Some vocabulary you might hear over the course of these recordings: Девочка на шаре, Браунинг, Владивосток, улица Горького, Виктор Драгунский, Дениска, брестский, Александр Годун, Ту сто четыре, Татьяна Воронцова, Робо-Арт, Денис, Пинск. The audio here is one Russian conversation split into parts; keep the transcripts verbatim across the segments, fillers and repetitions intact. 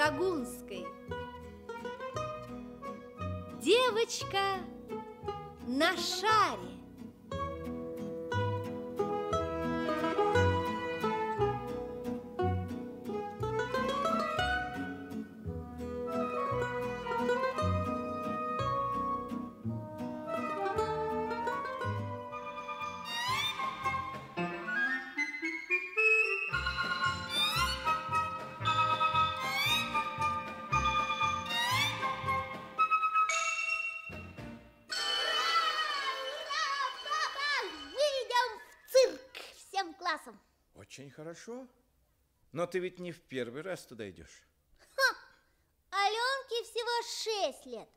Драгунской. Девочка на шаре. Очень хорошо. Но ты ведь не в первый раз туда идешь. Ха! Аленке всего шесть лет.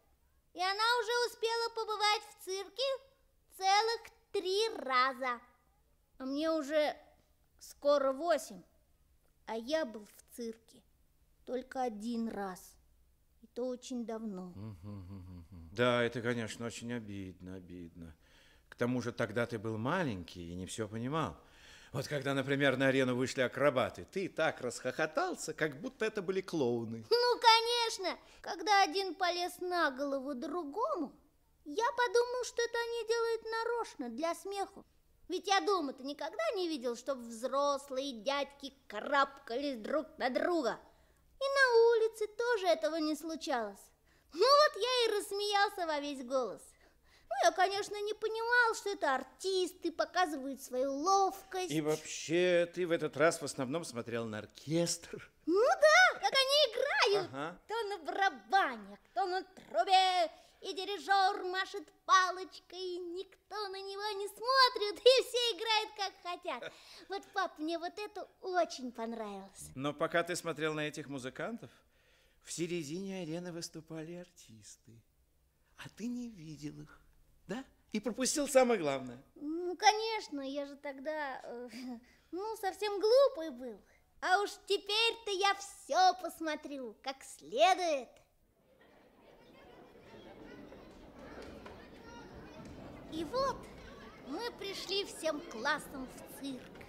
И она уже успела побывать в цирке целых три раза. А мне уже скоро восемь. А я был в цирке только один раз. И то очень давно. Да, это, конечно, очень обидно, обидно. К тому же тогда ты был маленький и не все понимал. Вот когда, например, на арену вышли акробаты, ты так расхохотался, как будто это были клоуны. Ну, конечно! Когда один полез на голову другому, я подумал, что это они делают нарочно, для смеху. Ведь я дома-то никогда не видел, чтобы взрослые дядьки карабкались друг на друга. И на улице тоже этого не случалось. Ну вот я и рассмеялся во весь голос. Ну, я, конечно, не понимал, что это артисты, показывают свою ловкость. И вообще, ты в этот раз в основном смотрел на оркестр. Ну да, как они играют. Ага. Кто на барабане, кто на трубе, и дирижер машет палочкой, и никто на него не смотрит, и все играют как хотят. Вот, пап, мне вот это очень понравилось. Но пока ты смотрел на этих музыкантов, в середине арены выступали артисты, а ты не видел их. Да? И пропустил самое главное. Ну, конечно, я же тогда, э, ну, совсем глупый был. А уж теперь-то я все посмотрю, как следует. И вот мы пришли всем классом в цирк.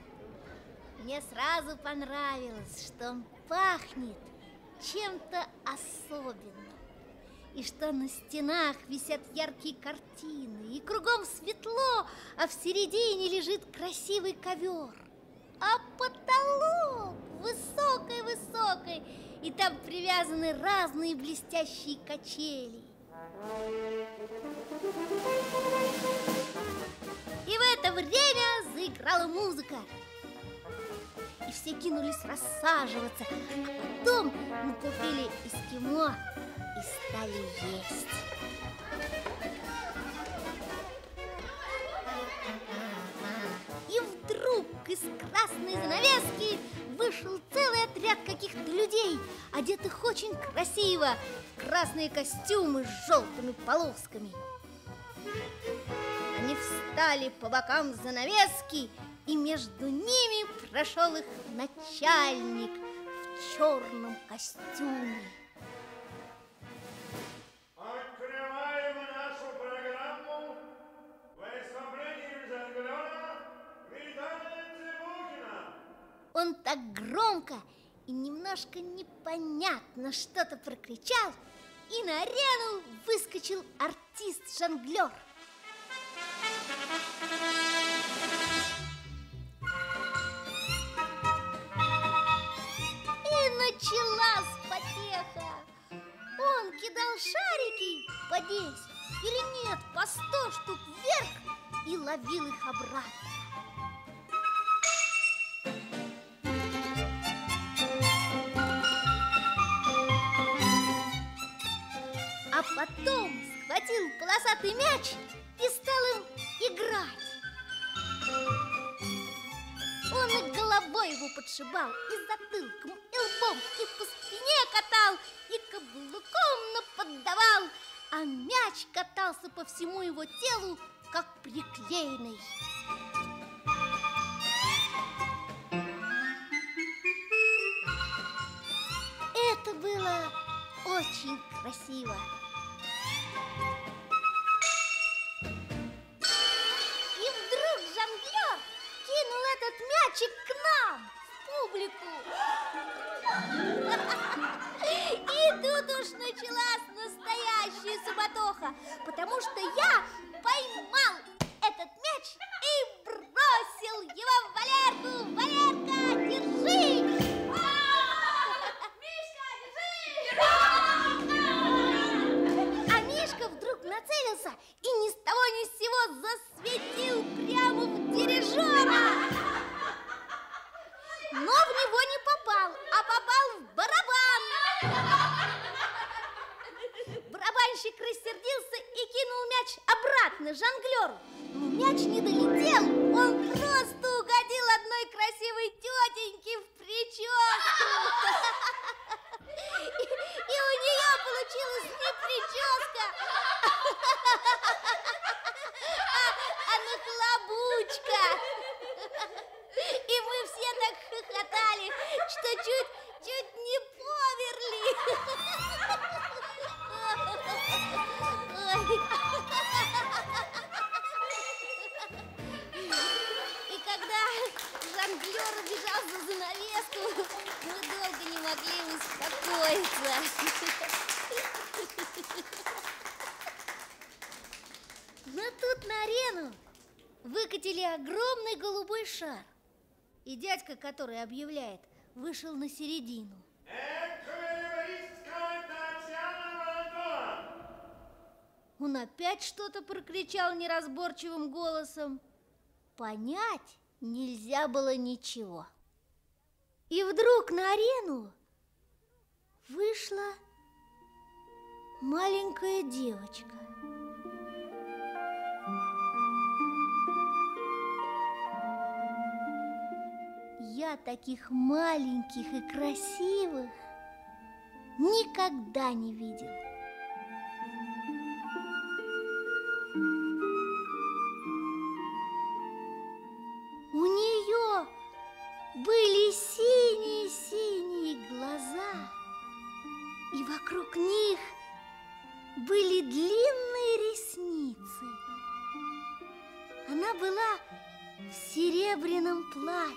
Мне сразу понравилось, что он пахнет чем-то особенным. И что на стенах висят яркие картины, и кругом светло, а в середине лежит красивый ковер. А потолок высокой-высокой, и там привязаны разные блестящие качели. И в это время заиграла музыка. И все кинулись рассаживаться, а потом мы купили эскимо и стали есть. И вдруг из красной занавески вышел целый отряд каких-то людей, одетых очень красиво, в красные костюмы с желтыми полосками. Они встали по бокам занавески, и между ними прошел их начальник в черном костюме. Он так громко и немножко непонятно что-то прокричал, и на арену выскочил артист-жонглер. И началась потеха. Он кидал шарики по десять или нет, по сто штук вверх и ловил их обратно. А потом схватил полосатый мяч и стал им играть. Он и головой его подшибал, и затылком, и лбом, и по спине катал, и каблуком наподдавал, а мяч катался по всему его телу, как приклеенный. Это было очень красиво. И вдруг жонглер кинул этот мячик к нам в публику. И тут уж началась настоящая суматоха, потому что я поймал этот мяч и бросил его в Валерку. Валерка, держи! А Мишка вдруг нацелился и ни с того ни с сего засветил прямо в дирижера. Но в него не попал, а попал в барабан. Барабанщик рассердился и кинул мяч обратно жонглеру. Но мяч не долетел, он просто угодил одной красивой тетеньке в прическу. И у нее получилась не прическа, а, а нахлобучка. И мы все так хохотали, что чуть, чуть не поверли. И когда жонглер убежал за занавеску, мы долго не могли успокоиться. Но тут на арену выкатили огромный голубой шар. И дядька, который объявляет, вышел на середину. Он опять что-то прокричал неразборчивым голосом. Понять нельзя было ничего. И вдруг на арену вышла маленькая девочка. Я таких маленьких и красивых никогда не видел. У нее были синие-синие глаза, и вокруг них были длинные ресницы. Она была в серебряном платье,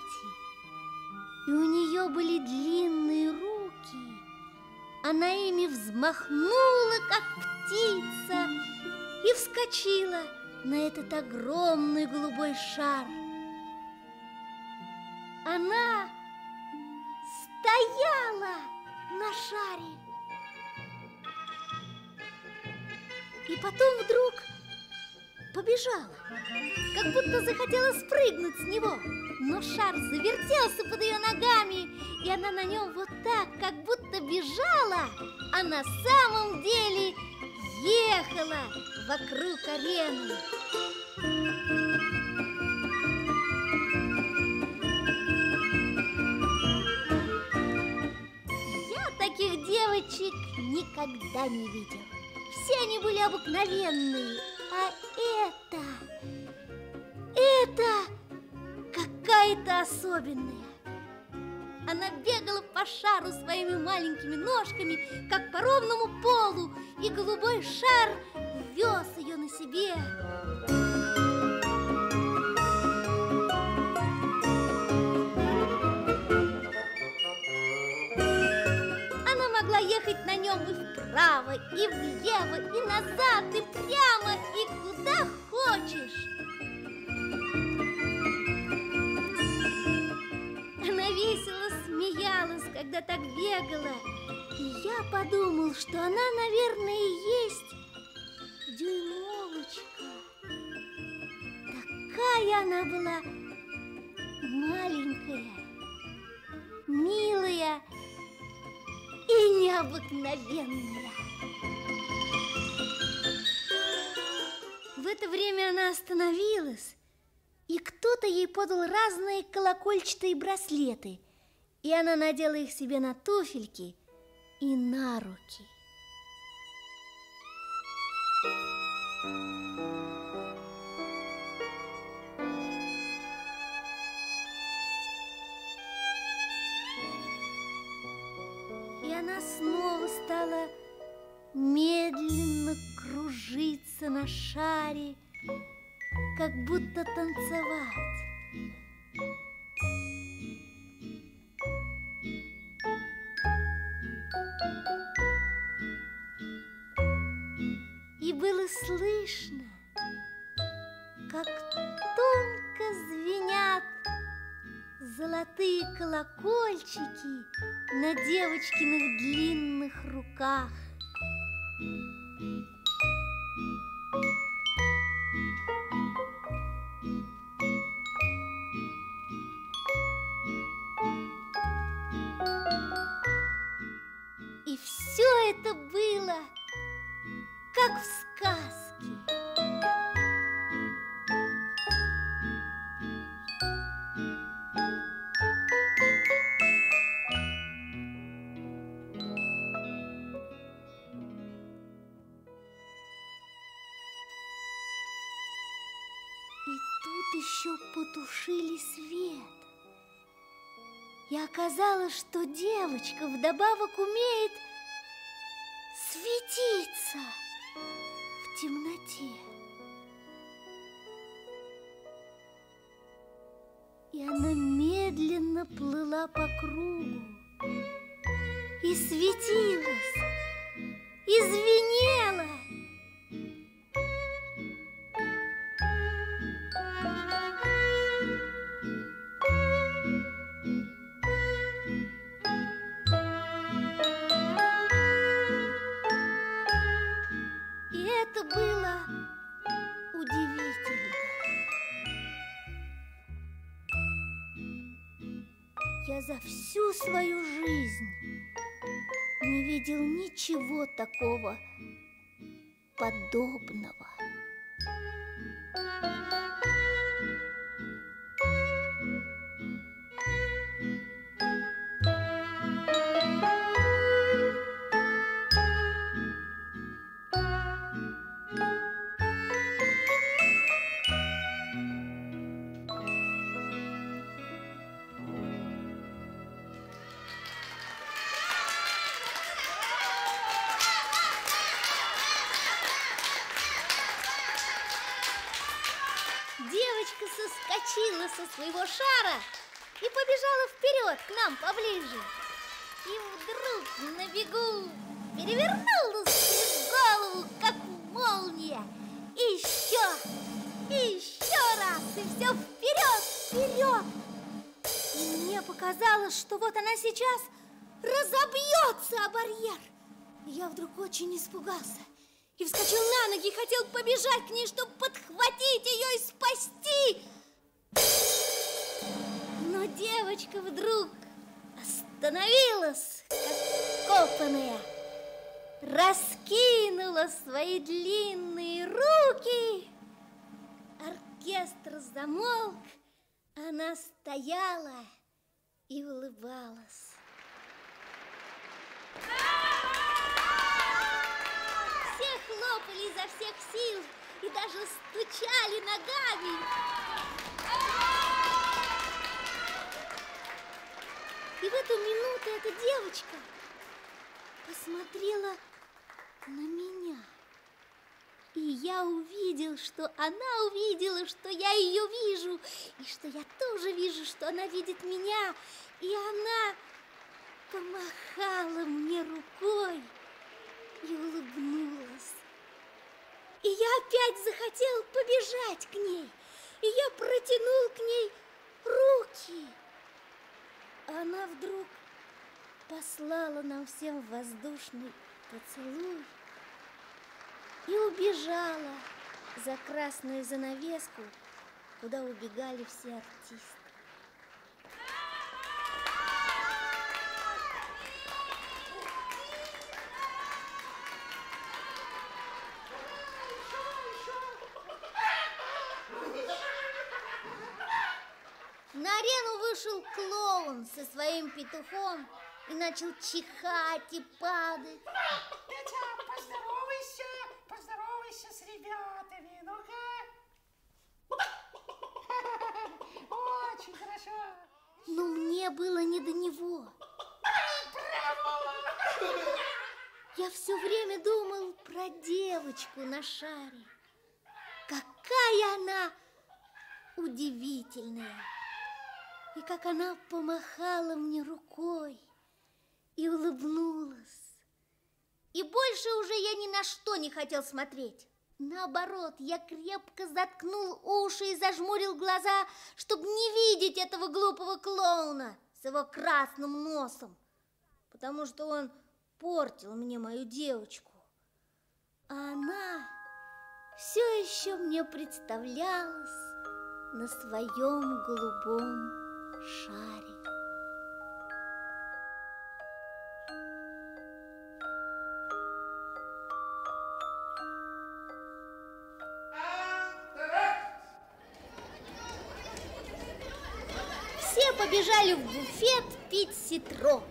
и у нее были длинные руки. Она ими взмахнула, как птица, и вскочила на этот огромный голубой шар. Она стояла на шаре. И потом вдруг побежала, как будто захотела спрыгнуть с него. Но шар завертелся под ее ногами, и она на нем вот так, как будто бежала, а на самом деле ехала вокруг арены. Я таких девочек никогда не видела. Все они были обыкновенные, а это, это какая-то особенная. Она бегала по шару своими маленькими ножками, как по ровному полу, и голубой шар вез ее на себе. Ехать на нем и вправо, и влево, и назад, и прямо, и куда хочешь. Она весело смеялась, когда так бегала. И я подумал, что она, наверное, и есть дюймовочка. Такая она была маленькая, милая и необыкновенная. В это время она остановилась, и кто-то ей подал разные колокольчатые браслеты, и она надела их себе на туфельки и на руки. Она снова стала медленно кружиться на шаре, как будто танцевать. было слышно, как тонко звенят золотые колокольчики на девочкиных длинных руках. И все это было как в сказке. И тут еще потушили свет. И оказалось, что девочка вдобавок умеет светиться в темноте. И она медленно плыла по кругу и светилась, и звенела. Я за всю свою жизнь не видел ничего такого подобного. Девочка соскочила со своего шара и побежала вперед к нам поближе. И вдруг на бегу перевернулась через голову, как молния. И еще, и еще раз, и все вперед, вперед. И мне показалось, что вот она сейчас разобьется о барьер. И я вдруг очень испугался. И вскочил на ноги, хотел побежать к ней, чтобы подхватить ее и спасти. Но девочка вдруг остановилась, как вкопанная, раскинула свои длинные руки. Оркестр замолк, она стояла и улыбалась. Хлопали изо всех сил и даже стучали ногами. И в эту минуту эта девочка посмотрела на меня. И я увидел, что она увидела, что я ее вижу, и что я тоже вижу, что она видит меня. И она помахала мне рукой и улыбнулась. И я опять захотел побежать к ней, и я протянул к ней руки. Она вдруг послала нам всем воздушный поцелуй и убежала за красную занавеску, куда убегали все артисты. На арену вышел клоун со своим петухом и начал чихать и падать. Петя, поздоровайся, поздоровайся с ребятами, ну-ка. Очень хорошо. Но мне было не до него. Я все время думал про девочку на шаре. Какая она удивительная. И как она помахала мне рукой и улыбнулась. И больше уже я ни на что не хотел смотреть. Наоборот, я крепко заткнул уши и зажмурил глаза, чтобы не видеть этого глупого клоуна с его красным носом, потому что он портил мне мою девочку. А она все еще мне представлялась на своем голубом шаре. Все побежали в буфет пить ситро,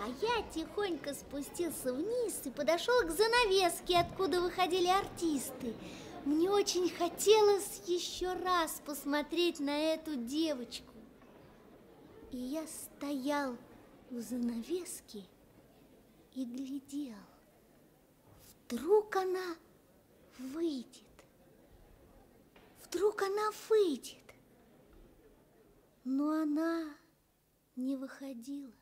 а я тихонько спустился вниз и подошел к занавеске, откуда выходили артисты. Мне очень хотелось еще раз посмотреть на эту девочку. И я стоял у занавески и глядел. Вдруг она выйдет. Вдруг она выйдет. Но она не выходила.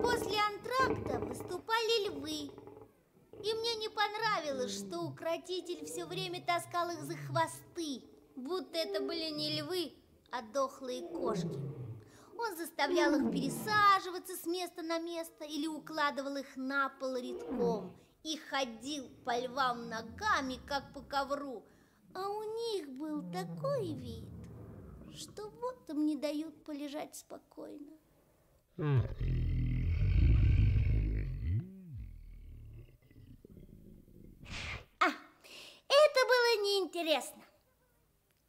После антракта выступали львы, и мне не понравилось, что укротитель все время таскал их за хвосты, будто это были не львы, а дохлые кошки. Он заставлял их пересаживаться с места на место или укладывал их на пол редком и ходил по львам ногами, как по ковру. А у них был такой вид, что вот им не дают полежать спокойно. Интересно.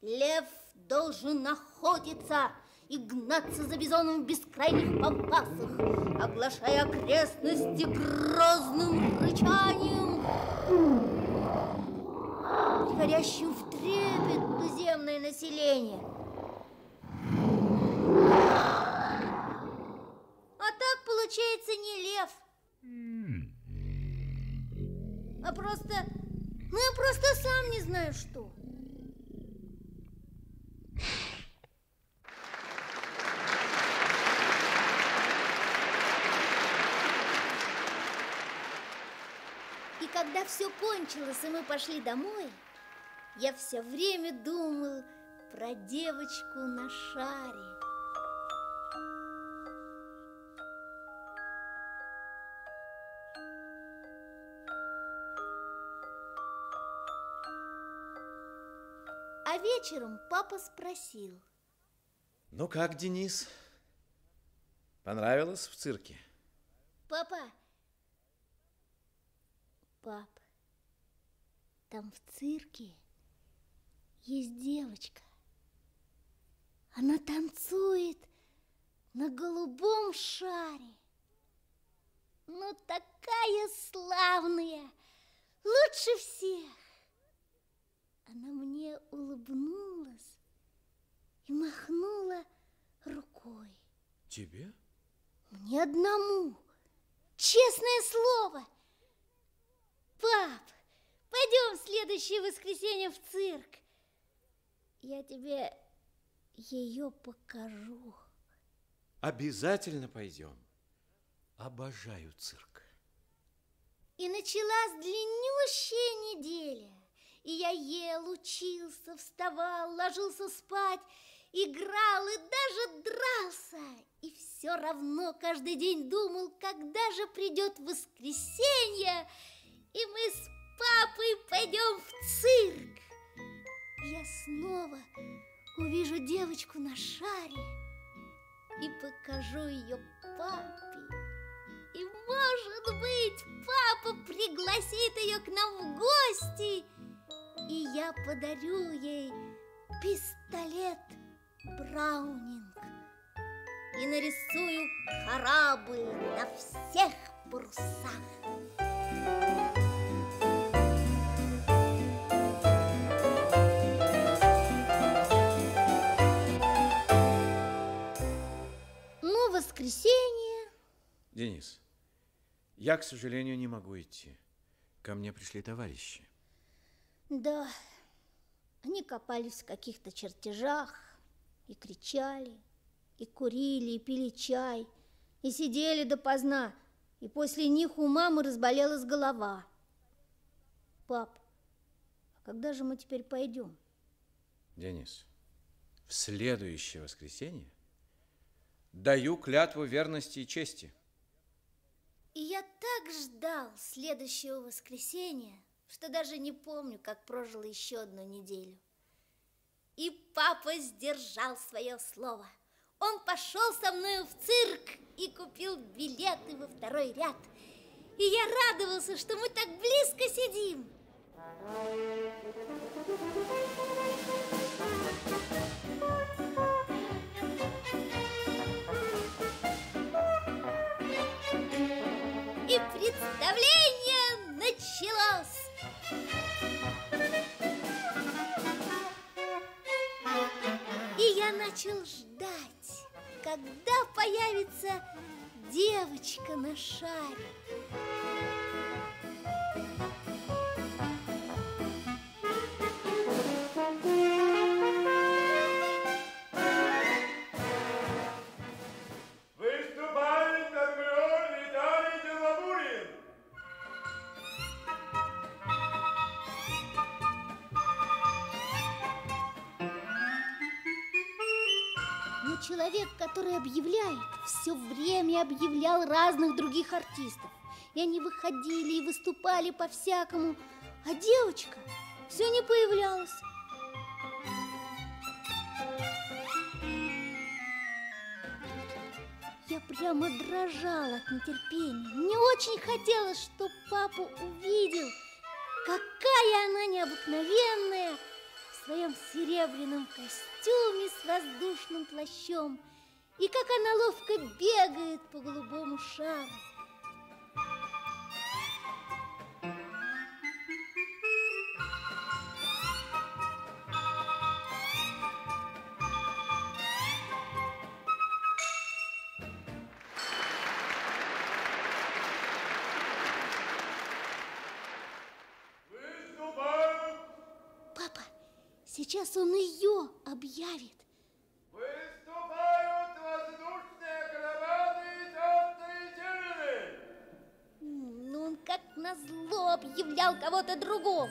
Лев должен охотиться и гнаться за бизоном в бескрайних пампасах, оглашая окрестности грозным рычанием, приводящим в трепет туземное население. А так получается не лев, а просто... Ну, я просто сам не знаю, что. И когда все кончилось, и мы пошли домой, я все время думал про девочку на шаре. А вечером папа спросил. Ну как, Денис, понравилось в цирке? Папа, пап, там в цирке есть девочка. Она танцует на голубом шаре. Ну такая славная, лучше всех. Она мне улыбнулась и махнула рукой. Тебе? Мне одному. Честное слово. Пап, пойдем в следующее воскресенье в цирк. Я тебе ее покажу. Обязательно пойдем. Обожаю цирк. И началась длиннющая неделя. И я ел, учился, вставал, ложился спать, играл и даже дрался. И все равно каждый день думал, когда же придет воскресенье, и мы с папой пойдем в цирк. Я снова увижу девочку на шаре и покажу ее папе. И, может быть, папа пригласит ее к нам в гости. И я подарю ей пистолет Браунинг и нарисую корабль на всех парусах. Ну, воскресенье. Денис, я, к сожалению, не могу идти. Ко мне пришли товарищи. Да, они копались в каких-то чертежах, и кричали, и курили, и пили чай, и сидели допоздна, и после них у мамы разболелась голова. Пап, а когда же мы теперь пойдем? Денис, в следующее воскресенье даю клятву верности и чести. И я так ждал следующего воскресенья, что даже не помню, как прожила еще одну неделю. И папа сдержал свое слово. Он пошел со мною в цирк и купил билеты во второй ряд. И я радовался, что мы так близко сидим. И представление началось. И я начал ждать, когда появится девочка на шаре. Человек, который объявляет, все время объявлял разных других артистов. И они выходили и выступали по-всякому, а девочка все не появлялась. Я прямо дрожала от нетерпения. Мне очень хотелось, чтобы папа увидел, какая она необыкновенная. В своем серебряном костюме с воздушным плащом, и как она ловко бегает по голубому шару. Сейчас он ее объявит. Выступают воздушные акробаты и танцы сильные. Но он как назло объявлял кого-то другого.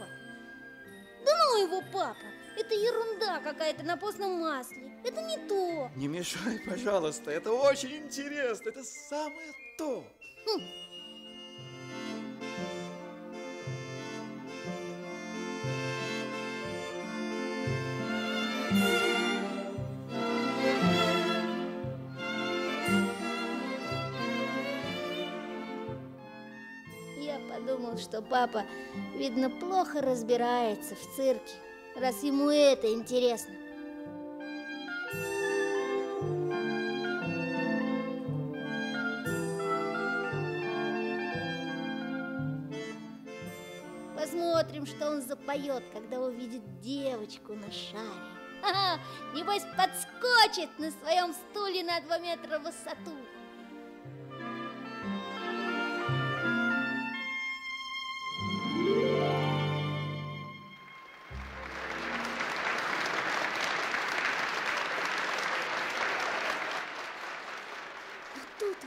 Да ну его, папа, это ерунда какая-то на постном масле. Это не то. Не мешай, пожалуйста, это очень интересно, это самое то. Хм. Думал, что папа, видно, плохо разбирается в цирке, раз ему это интересно. Посмотрим, что он запоет, когда увидит девочку на шаре. Ага, небось, подскочит на своем стуле на два метра в высоту.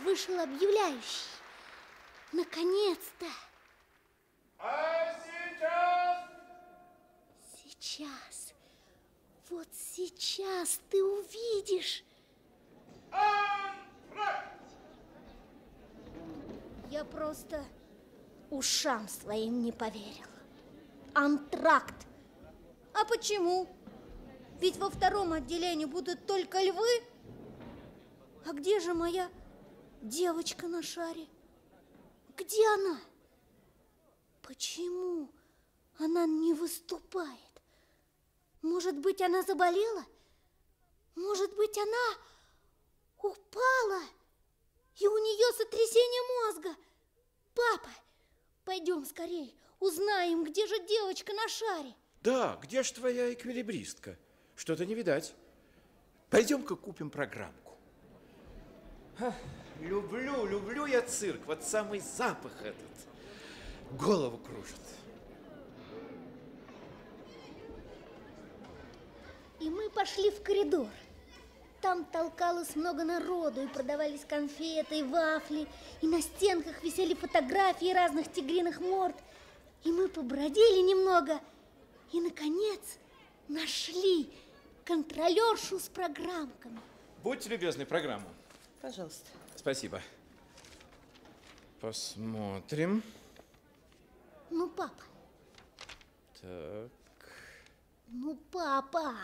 Вышел объявляющий. Наконец-то! А сейчас? Сейчас. Вот сейчас ты увидишь. Антракт! Я просто ушам своим не поверила. Антракт. А почему? Ведь во втором отделении будут только львы. А где же моя... девочка на шаре? Где она? Почему она не выступает? Может быть, она заболела? Может быть, она упала, и у нее сотрясение мозга? Папа, пойдем скорее, узнаем, где же девочка на шаре. Да, где же твоя эквилибристка? Что-то не видать. Пойдем-ка купим программку. Люблю, люблю я цирк, вот самый запах этот, голову кружит. И мы пошли в коридор. Там толкалось много народу, и продавались конфеты, и вафли, и на стенках висели фотографии разных тигриных морд. И мы побродили немного, и, наконец, нашли контролершу с программками. Будьте любезны, программу. Пожалуйста. Спасибо. Посмотрим. Ну, папа. Так. Ну, папа.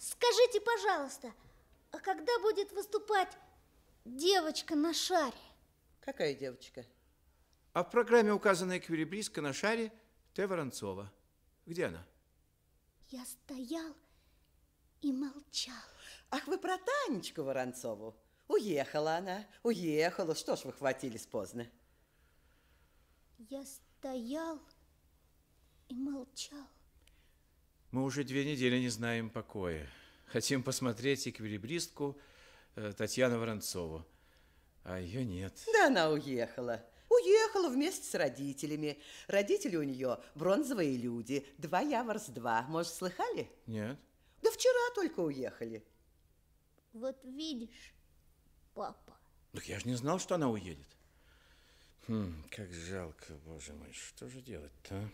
Скажите, пожалуйста, а когда будет выступать девочка на шаре? Какая девочка? А в программе указана эквилибристка на шаре Т. Воронцова. Где она? Я стоял и молчал. Ах, вы про Танечку Воронцову. Уехала она, уехала. Что ж вы хватились поздно? Я стоял и молчал. Мы уже две недели не знаем покоя. Хотим посмотреть эквилибристку э, Татьяну Воронцову. А ее нет. Да она уехала. Уехала вместе с родителями. Родители у нее бронзовые люди. Два Яворс-два. Может, слыхали? Нет. Да вчера только уехали. Вот видишь, папа. Так я же не знал, что она уедет. Хм, как жалко, боже мой. Что же делать-то?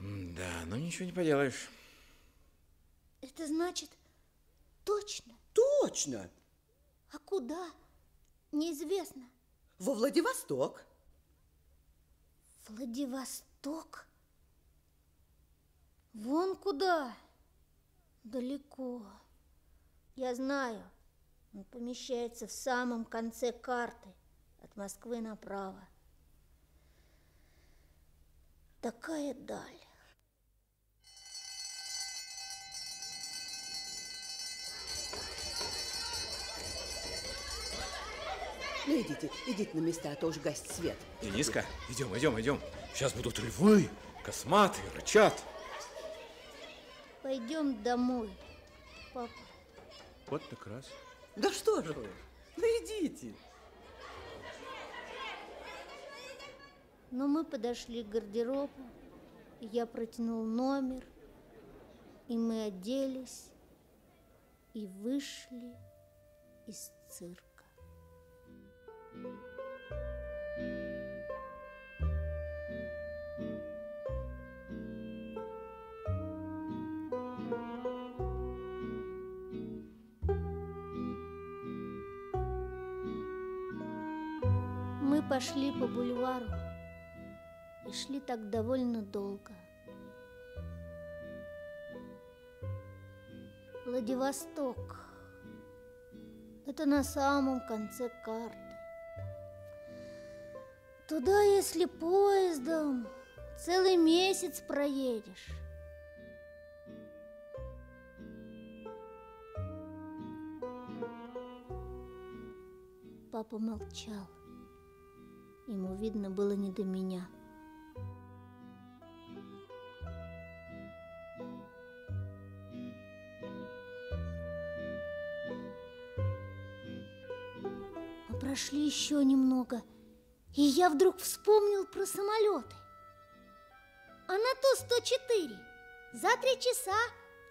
Да, ну ничего не поделаешь. Это значит точно? Точно! А куда? Неизвестно. Во Владивосток. Владивосток? Вон куда? Далеко. Я знаю, он помещается в самом конце карты, от Москвы направо. Такая даль. Ну, идите, идите на места, а то уж гасит свет. Дениска, идем, идем, идем. Сейчас будут львы, косматые, рычат. Пойдем домой, папа. Вот так раз. Да что же вы? Ну, идите. Но мы подошли к гардеробу, я протянул номер, и мы оделись, и вышли из цирка. Мы пошли по бульвару и шли так довольно долго. Владивосток – это на самом конце карты. Туда, если поездом, целый месяц проедешь. Папа молчал. Ему, видно, было не до меня. Мы прошли еще немного. И я вдруг вспомнил про самолеты. А на Ту сто четыре за три часа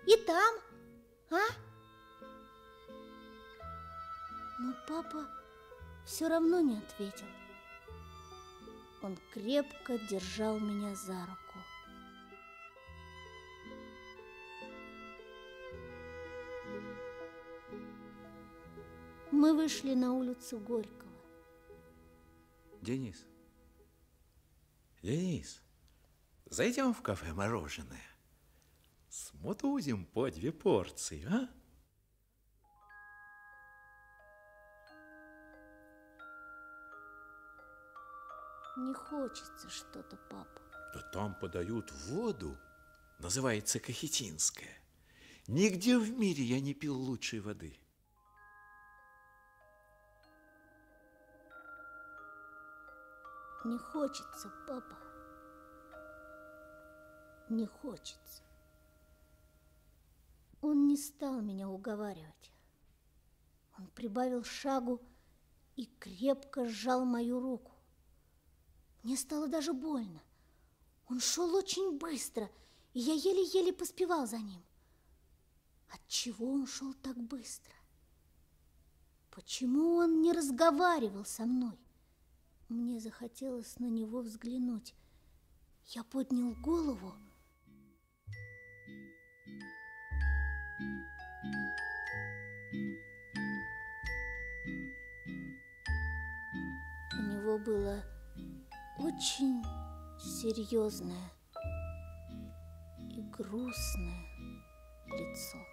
и там, а? Но папа все равно не ответил. Он крепко держал меня за руку. Мы вышли на улицу Горького. Денис, Денис, зайдем в кафе мороженое, смутузим по две порции, а? Не хочется что-то, папа. Да там подают воду, называется кахетинская. Нигде в мире я не пил лучшей воды. Не хочется, папа. Не хочется. Он не стал меня уговаривать. Он прибавил шагу и крепко сжал мою руку. Мне стало даже больно. Он шел очень быстро, и я еле-еле поспевал за ним. Отчего он шел так быстро? Почему он не разговаривал со мной? Мне захотелось на него взглянуть. Я поднял голову. У него было очень серьезное и грустное лицо.